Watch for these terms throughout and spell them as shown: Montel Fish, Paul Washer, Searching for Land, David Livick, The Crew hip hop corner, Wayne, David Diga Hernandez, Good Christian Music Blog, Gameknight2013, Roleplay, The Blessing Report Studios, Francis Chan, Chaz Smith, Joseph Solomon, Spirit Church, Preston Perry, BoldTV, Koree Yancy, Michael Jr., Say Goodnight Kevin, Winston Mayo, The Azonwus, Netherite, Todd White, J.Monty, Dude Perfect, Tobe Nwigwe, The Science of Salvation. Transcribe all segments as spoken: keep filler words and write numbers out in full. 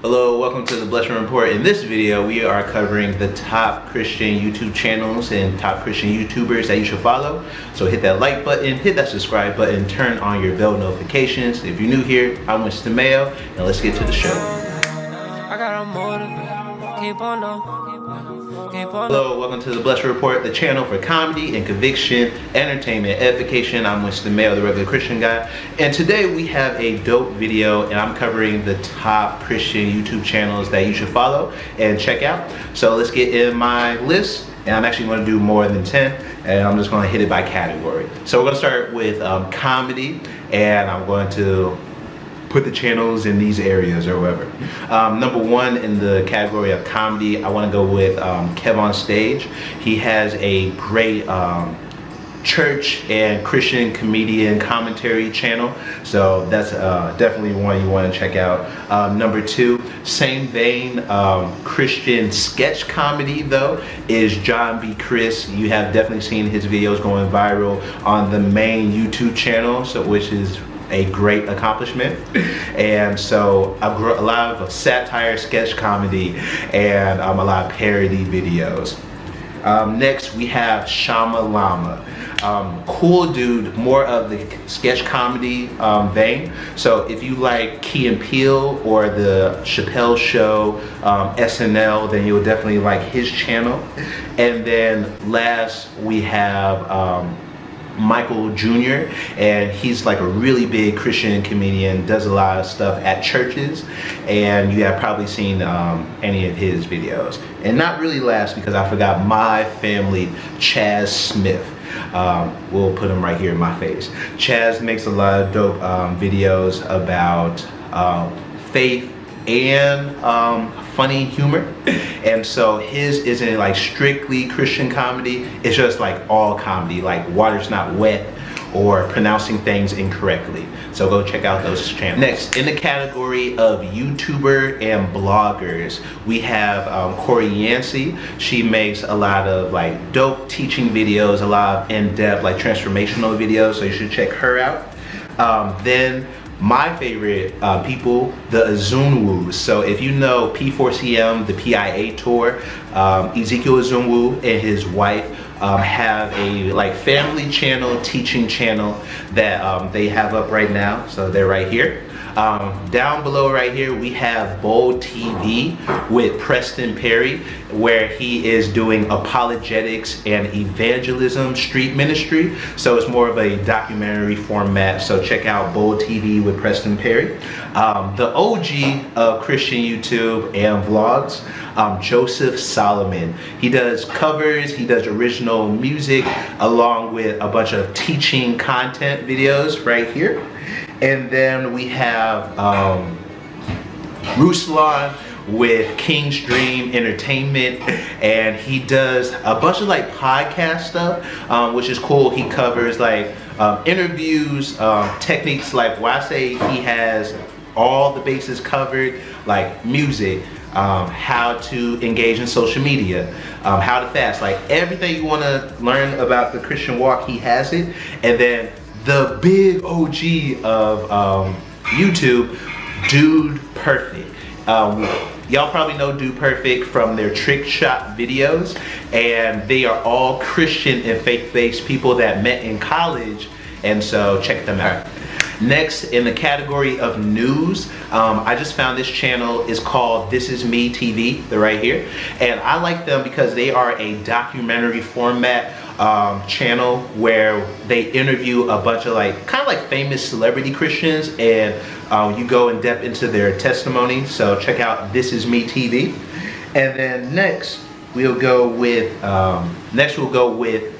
Hello, welcome to the Blessing Report. In this video, we are covering the top Christian YouTube channels and top Christian YouTubers that you should follow. So hit that like button, hit that subscribe button, turn on your bell notifications. If you're new here, I'm Winston Mayo, and let's get to the show. I got a motive. Keep on up. Keep on up. Hello, welcome to the Blessing Report, the channel for comedy and conviction, entertainment, edification. I'm Winston Mayo, the regular Christian guy. And today we have a dope video, and I'm covering the top Christian YouTube channels that you should follow and check out. So let's get in my list, and I'm actually gonna do more than ten, and I'm just gonna hit it by category. So we're gonna start with um, comedy, and I'm going to put the channels in these areas or whatever. Um, number one in the category of comedy, I wanna go with um, Kev on Stage. He has a great um, church and Christian comedian commentary channel. So that's uh, definitely one you wanna check out. Um, number two, same vein, um, Christian sketch comedy though, is John B. Crist. You have definitely seen his videos going viral on the main YouTube channel, so which is a great accomplishment. And so a lot of satire, sketch comedy, and um, a lot of parody videos. Um, next we have Shama Llama. Um, cool dude, more of the sketch comedy um, vein. So if you like Key and Peele or the Chappelle Show, um, S N L, then you'll definitely like his channel. And then last we have um, Michael Junior, and he's like a really big Christian comedian, does a lot of stuff at churches, and you have probably seen um, any of his videos. And not really last, because I forgot my family, Chaz Smith. Um, we'll put him right here in my face. Chaz makes a lot of dope um, videos about um, faith and um, funny humor. And so his isn't like strictly Christian comedy, it's just like all comedy, like Water's Not Wet or pronouncing things incorrectly. So go check out those channels. Next, in the category of YouTuber and bloggers, we have um, Koree Yancy. She makes a lot of like dope teaching videos, a lot of in-depth like transformational videos, so you should check her out. Um, then my favorite uh, people, the Azonwus. So if you know P four C M, the P I A tour, um, Ezekiel Azunwu and his wife um, have a like family channel, teaching channel that um, they have up right now. So they're right here. Um, down below right here, we have BoldTV with Preston Perry, where he is doing apologetics and evangelism street ministry. So it's more of a documentary format. So check out BoldTV with Preston Perry. Um, the O G of Christian YouTube and vlogs, um, Joseph Solomon. He does covers, he does original music, along with a bunch of teaching content videos right here. And then we have um, Ruslan with King's Dream Entertainment, and he does a bunch of like podcast stuff, um, which is cool. He covers like um, interviews, um, techniques, like why I say he has all the bases covered, like music, um, how to engage in social media, um, how to fast, like everything you want to learn about the Christian walk, he has it. And then the big O G of um, YouTube, Dude Perfect. Um, Y'all probably know Dude Perfect from their trick shot videos, and they are all Christian and faith-based people that met in college, and so check them out. Next, in the category of news, um, I just found this channel is called This Is Me T V. They're right here, and I like them because they are a documentary format um, channel where they interview a bunch of like kind of like famous celebrity Christians, and uh, you go in depth into their testimony. So check out This Is Me T V. And then next we'll go with um, next we'll go with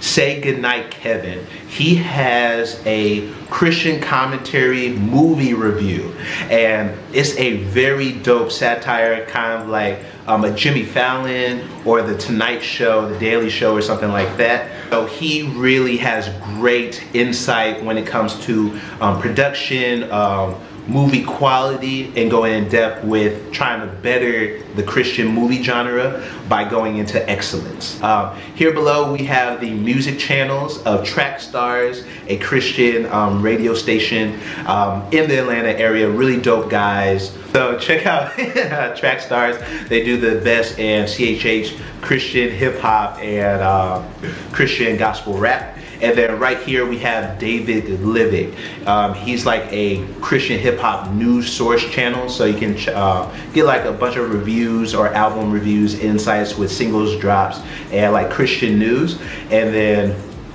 Say Goodnight Kevin. He has a Christian commentary movie review, and it's a very dope satire, kind of like um, a Jimmy Fallon or the Tonight Show, the Daily Show, or something like that. So he really has great insight when it comes to um, production, um, movie quality and going in depth with trying to better the Christian movie genre by going into excellence. Um, here below we have the music channels of Trackstars, a Christian um, radio station um, in the Atlanta area. Really dope guys. So check out Trackstars. They do the best in C H H Christian hip hop and um, Christian gospel rap. And then right here we have David Livick. Um, he's like a Christian hip hop news source channel, so you can uh, get like a bunch of reviews or album reviews, insights with singles drops, and like Christian news. And then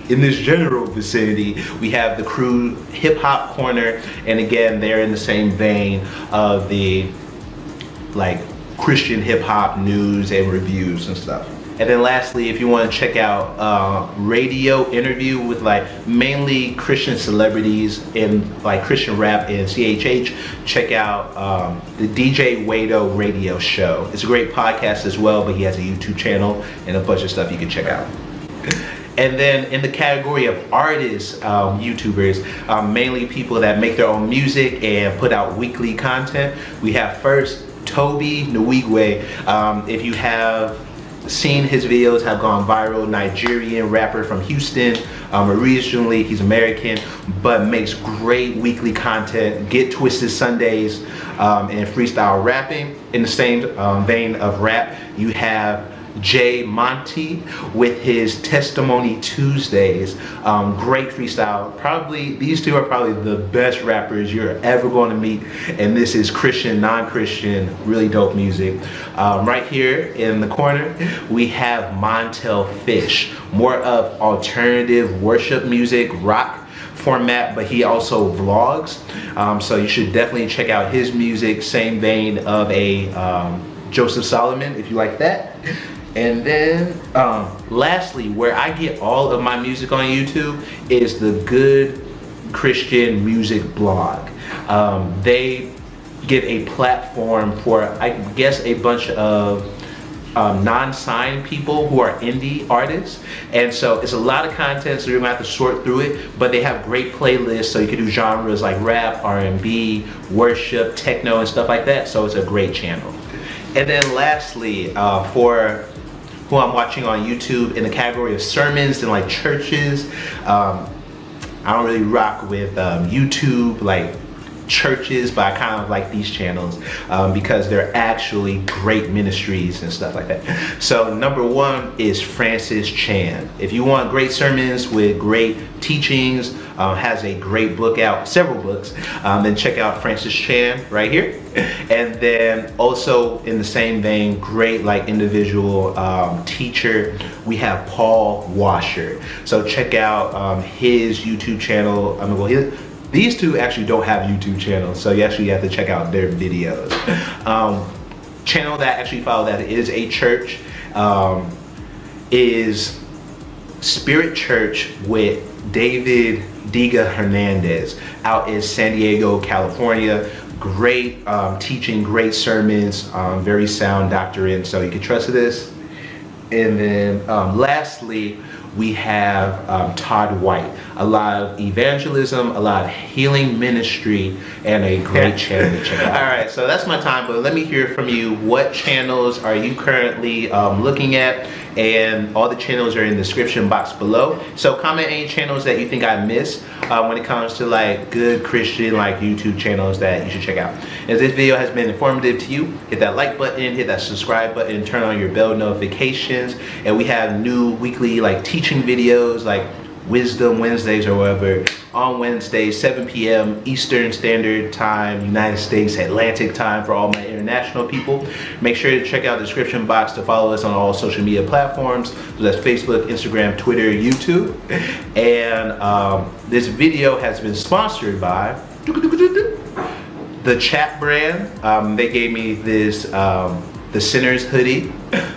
in this general vicinity, we have the Crew Hip Hop Corner, and again, they're in the same vein of the like Christian hip hop news and reviews and stuff. And then lastly, if you want to check out uh, radio interview with like mainly Christian celebrities in like Christian rap and C H H, check out um, the D J Wadeo Radio Show. It's a great podcast as well, but he has a YouTube channel and a bunch of stuff you can check out. And then in the category of artists, um, YouTubers, um, mainly people that make their own music and put out weekly content, we have first Tobe Nwigwe. Um, if you have seen his videos, have gone viral, Nigerian rapper from Houston. Um, originally he's American, but makes great weekly content, Get Twisted Sundays, um, and freestyle rapping. In the same um, vein of rap, you have J.Monty with his Testimony Tuesdays. Um, great freestyle. Probably these two are probably the best rappers you're ever going to meet, and this is Christian, non-Christian, really dope music. Um, right here in the corner we have Montel Fish, more of alternative worship music, rock format, but he also vlogs, um, so you should definitely check out his music. Same vein of a um, Joseph Solomon, if you like that. And then um, lastly, where I get all of my music on YouTube is the Good Christian Music Blog. Um, they give a platform for, I guess, a bunch of um, non-signed people who are indie artists. And so it's a lot of content, so you're gonna have to sort through it, but they have great playlists, so you can do genres like rap, R and B, worship, techno, and stuff like that. So it's a great channel. And then lastly, uh, for who I'm watching on YouTube in the category of sermons and like churches, um, I don't really rock with um, YouTube like churches, but I kind of like these channels um, because they're actually great ministries and stuff like that. So number one is Francis Chan. If you want great sermons with great teachings, um, has a great book out, several books, um, then check out Francis Chan right here. And then also in the same vein, great like individual um, teacher, we have Paul Washer. So check out um, his YouTube channel. I'm gonna go here. These two actually don't have YouTube channels, so you actually have to check out their videos. Um, channel that actually follow that is a church, um, is Spirit Church with David Diga Hernandez out in San Diego, California. Great um, teaching, great sermons, um, very sound doctrine, so you can trust this. And then um, lastly, we have um, Todd White. A lot of evangelism, a lot of healing ministry, and a great channel to check out. All right, so that's my time, but let me hear from you. What channels are you currently um, looking at? And all the channels are in the description box below. So comment any channels that you think I missed uh, when it comes to like good Christian like YouTube channels that you should check out. If this video has been informative to you, hit that like button, hit that subscribe button, turn on your bell notifications, and we have new weekly like teaching videos like Wisdom Wednesdays or whatever on Wednesday, seven p m Eastern Standard Time, United States Atlantic Time for all my international people. Make sure to check out the description box to follow us on all social media platforms. So that's Facebook, Instagram, Twitter, YouTube. And um, this video has been sponsored by the Chat brand. Um, they gave me this um, the Sinner's hoodie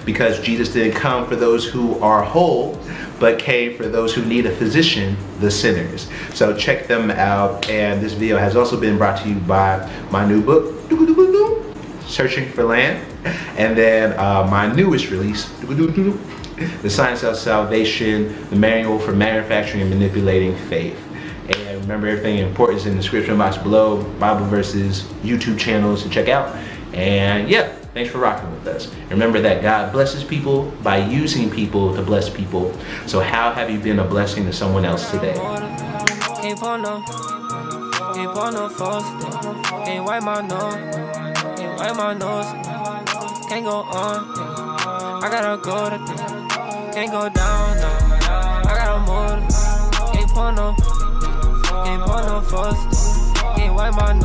because Jesus didn't come for those who are whole, but came for those who need a physician, the sinners. So check them out. And this video has also been brought to you by my new book, Searching for Land, and then uh, my newest release, The Science of Salvation, The Manual for Manufacturing and Manipulating Faith. And remember, everything important is in the description box below, Bible verses, YouTube channels to check out. And yeah, thanks for rocking with us. Remember that God blesses people by using people to bless people. So how have you been a blessing to someone else today? Ain't on no, ain't on no false thing. Ain't wipe my nose, ain't wipe my nose. Can't go on, I gotta go to thing. Can't go down, no, I gotta move. Ain't on no, ain't on no false thing. Ain't wipe my nose.